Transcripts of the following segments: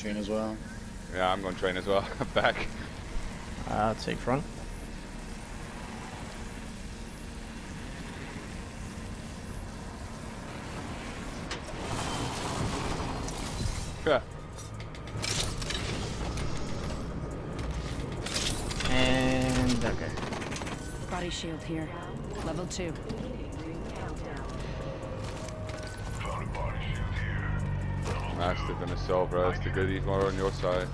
train as well. Yeah, I'm going to train as well. Back. I'll take front. Yeah. And okay. Body shield here. Level 2. Nice, they're gonna sell, bro. It's the goodies more on your side.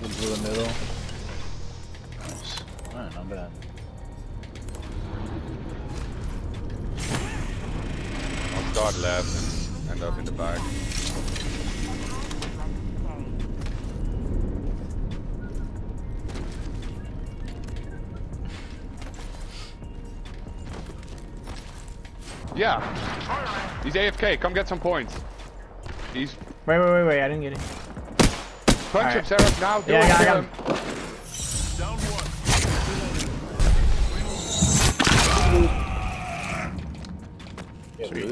We'll do the middle. Nice. Alright, not bad. I'll start left and end up in the back. Yeah! He's AFK, come get some points. He's... Wait, I didn't get it. Punch him, Seraph, now! Yeah, I got him. Down one. Sweet.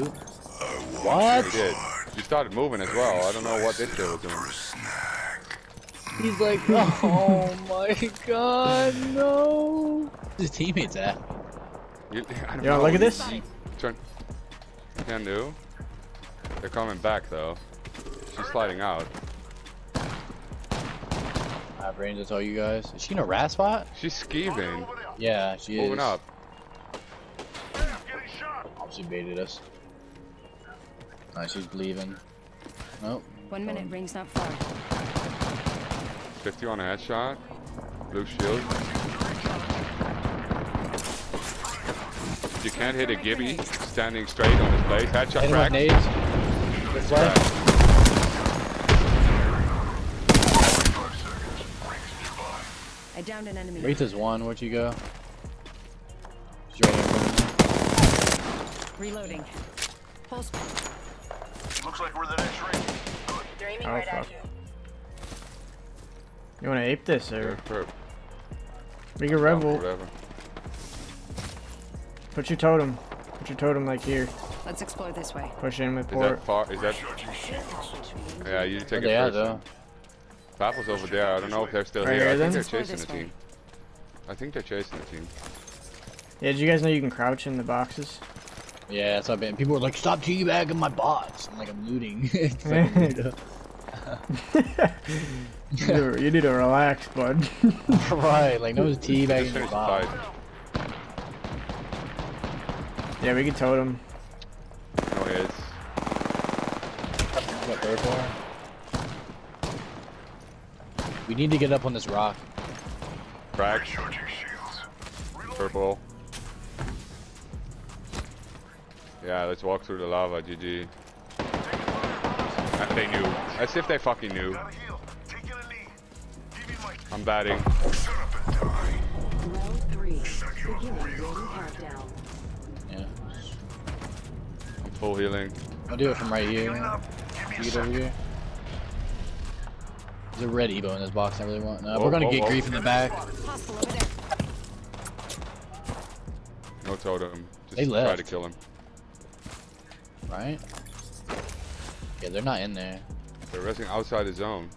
What? He did. He started moving as well, I don't know what this guy was doing. He's like, oh my god, no! Where's his teammates at? You wanna look at this? Turn. Can do. They're coming back though. She's sliding out. I have range to tell you guys. Is she in a rat spot? She's scheming. Yeah, she is. Moving up. She baited us. Alright, she's leaving. Nope. 1 minute, ring's not far. 50 on a headshot. Blue shield. You can't hit a Gibby standing straight on his place. Headshot crack. This way. I downed an enemy. Wraith is one. Where'd you go? Reloading. Pulse. Looks like we're the next ring. They're aiming right at you. You want to ape this or? Make a rebel. Put your totem. Put your totem like here. Let's explore this way. Push in with port. Is that yeah, you take it first. Baffle's over there. I don't know if they're still here. I think they're chasing the team. Yeah, did you guys know you can crouch in the boxes? Yeah, that's what I've been. People were like, stop teabagging my bots. I'm like, I'm looting. It's like, you need to relax, bud. Right, like no teabagging your bots. Yeah, we can totem. Oh, he is. Got third bar. We need to get up on this rock. Crack. Purple. Yeah, let's walk through the lava, GG. And they knew. As if they fucking knew. I'm batting. Full healing. I'll do it from right here. Get over here. There's a red Evo in this box I really want. No, we're gonna get grief in the back. No totem. Just they left. Try to kill him. Right? Yeah, they're not in there. They're resting outside the zone.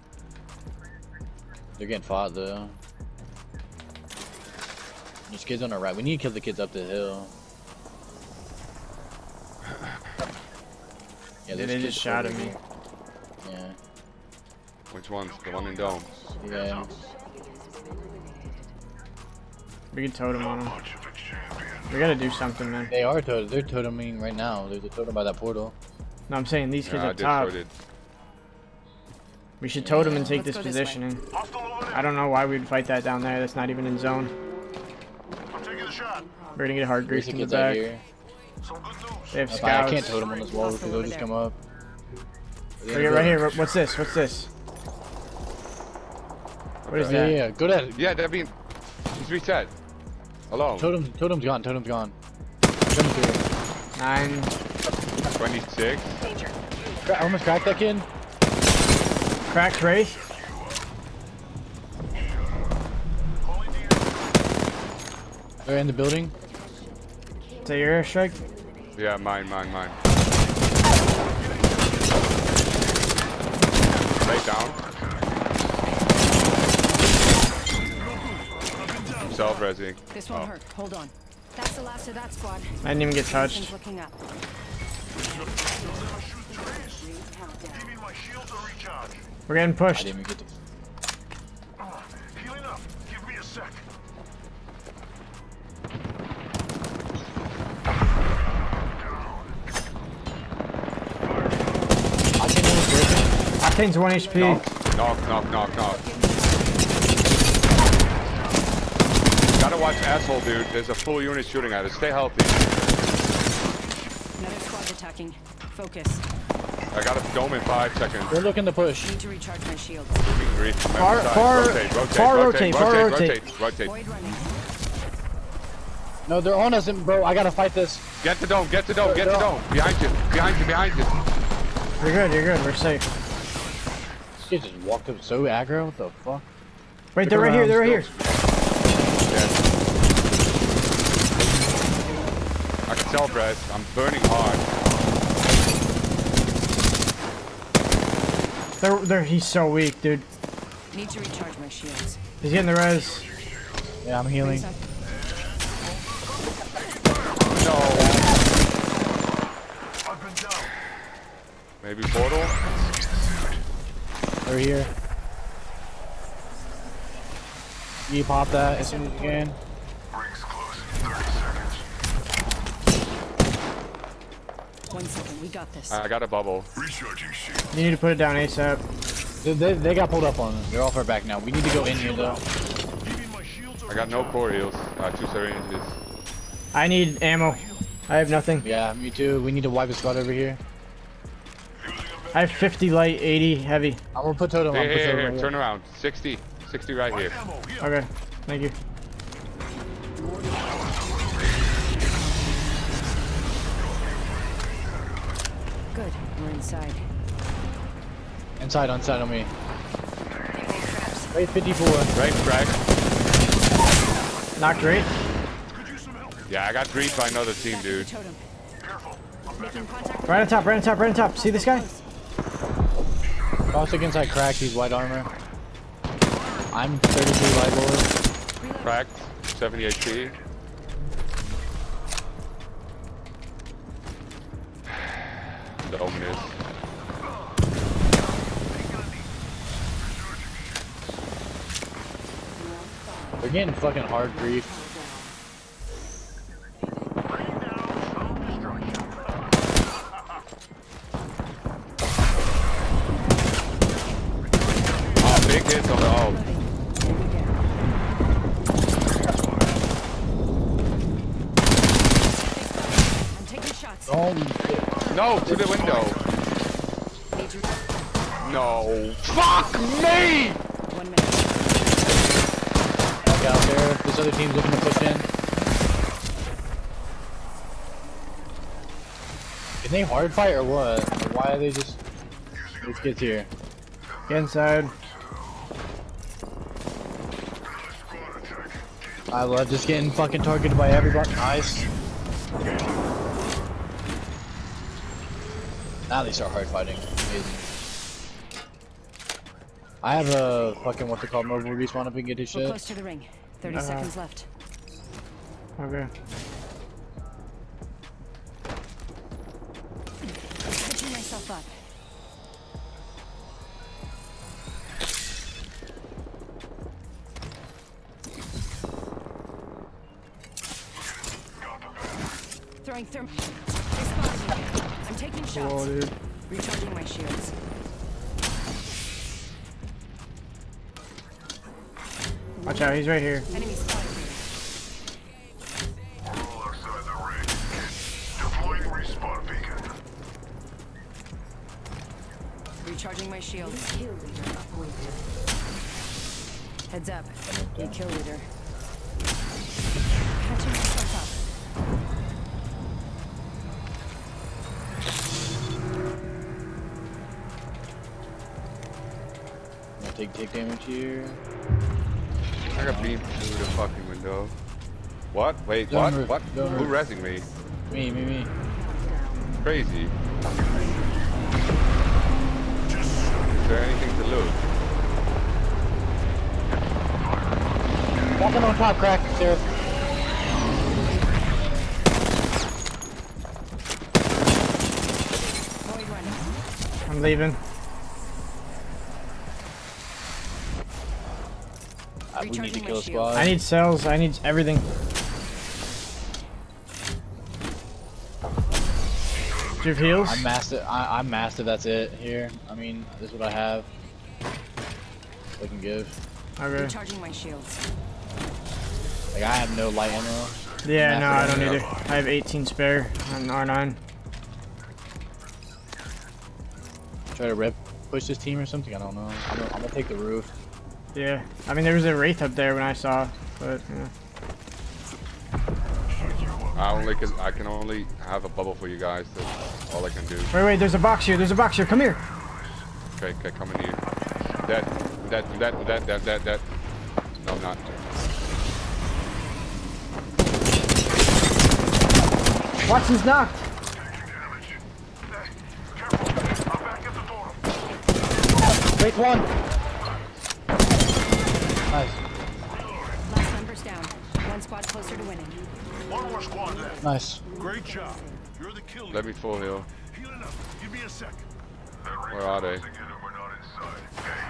They're getting fought though. There's kids on our right. We need to kill the kids up the hill. Yeah, they just shot at me. Yeah. Which one's the one in dome? Yeah. We can totem on them. We gotta do something, man. They are totem. They're toteming right now. There's a totem by that portal. No, I'm saying these kids up top. We should totem and take this positioning. I don't know why we'd fight that down there. That's not even in zone. I'm taking the shot. We're gonna get hard grease in the back. They have scouts. I can't totem on this wall because they'll just come up. Right here, what's this? What is that? Yeah, go to that. Yeah, that beam. Just reset. Hello. Totem's gone. 9. 26. I almost cracked that kid. Cracked Wraith. They're in the building. Is that your airstrike? Yeah, mine. Right down. Self-resing. This won't hurt. Hold on. That's the last of that squad. I didn't even get touched. We're getting pushed. I didn't even get to... Octane's 1 HP. Knock. Gotta watch asshole, dude. There's a full unit shooting at us. Stay healthy. Another squad attacking. Focus. I got a dome in 5 seconds. We're looking to push. Need to recharge my shields. Far rotate. No, they're on us, bro. I gotta fight this. Get the dome. Get the dome. Behind you. You're good. We're safe. She just walked up so aggro, what the fuck? Wait, they're right here. Yeah. I can tell, Brad. I'm burning hard. He's so weak, dude. Need to recharge my shields. He's getting the res. Yeah, I'm healing. No. Maybe portal? Over here. You pop that as soon as you can. Rings close in 30 seconds. 1 second, we got this. I got a bubble. Recharging shield. You need to put it down ASAP. They got pulled up on us. They're all far back now. We need to go in here though. I got no core heals. 2 syringes. I need ammo. I have nothing. Yeah, me too. We need to wipe a squad over here. I have 50 light, 80 heavy. I'm gonna put totem on. Hey, turn around. 60 right here. Okay, thank you. Good, we're inside. Inside on me. Right 54. Right frag. Knocked Wraith. Yeah, I got griefed by another team, dude. Right on top. See this guy? Cross against I cracked, he's white armor. I'm 33 light board. Cracked, 70 HP. The omen is. They're getting fucking hard grief. No, to the window. No. Fuck me! 1 minute. Back out there. This other team's looking to push in. Can they hard fight or what? Why are they just... These kids here. Get inside. I love just getting fucking targeted by everybody. Nice. Now they start hard fighting. Amazing. I have a fucking what's it called mobile respawn up and get his shit. We're close to the ring. 30 seconds left. Okay. Catching myself up. Throwing thermite. I'm taking shots. Whoa, dude. Recharging my shields. Watch out, he's right here. Enemy spotted. We're all outside the ring. Deploying respawn beacon. Recharging my shields. Kill leader upweighted. Heads up. New kill leader. Catching myself up. Take damage here. I got beamed through the fucking window. What? Wait, what? What? Who rezzing me? Me. Crazy. Just there anything to loot? Nothing on top, crack, sir. I'm leaving. We need to kill squad. I need cells, I need everything. Do you have heals? I'm massive, that's it here. I mean, this is what I have. I can give. Okay. Recharging my shields. Like, I have no light ammo. Yeah, no, I don't either. I have 18 spare on R9. Try to rip, push this team or something? I don't know. I'm gonna take the roof. Yeah, I mean there was a Wraith up there when I saw, but yeah. I can only have a bubble for you guys. That's all I can do. Wait, there's a box here. There's a box here. Come here. Okay, come in here. That. No, not. Watson's knocked. Wait, one. Nice. Last number's down. One squad closer to winning. One more squad left. Nice. Great job. You're the killer. Let me full heal. Healing up. Give me a sec. Where are they? We're not inside.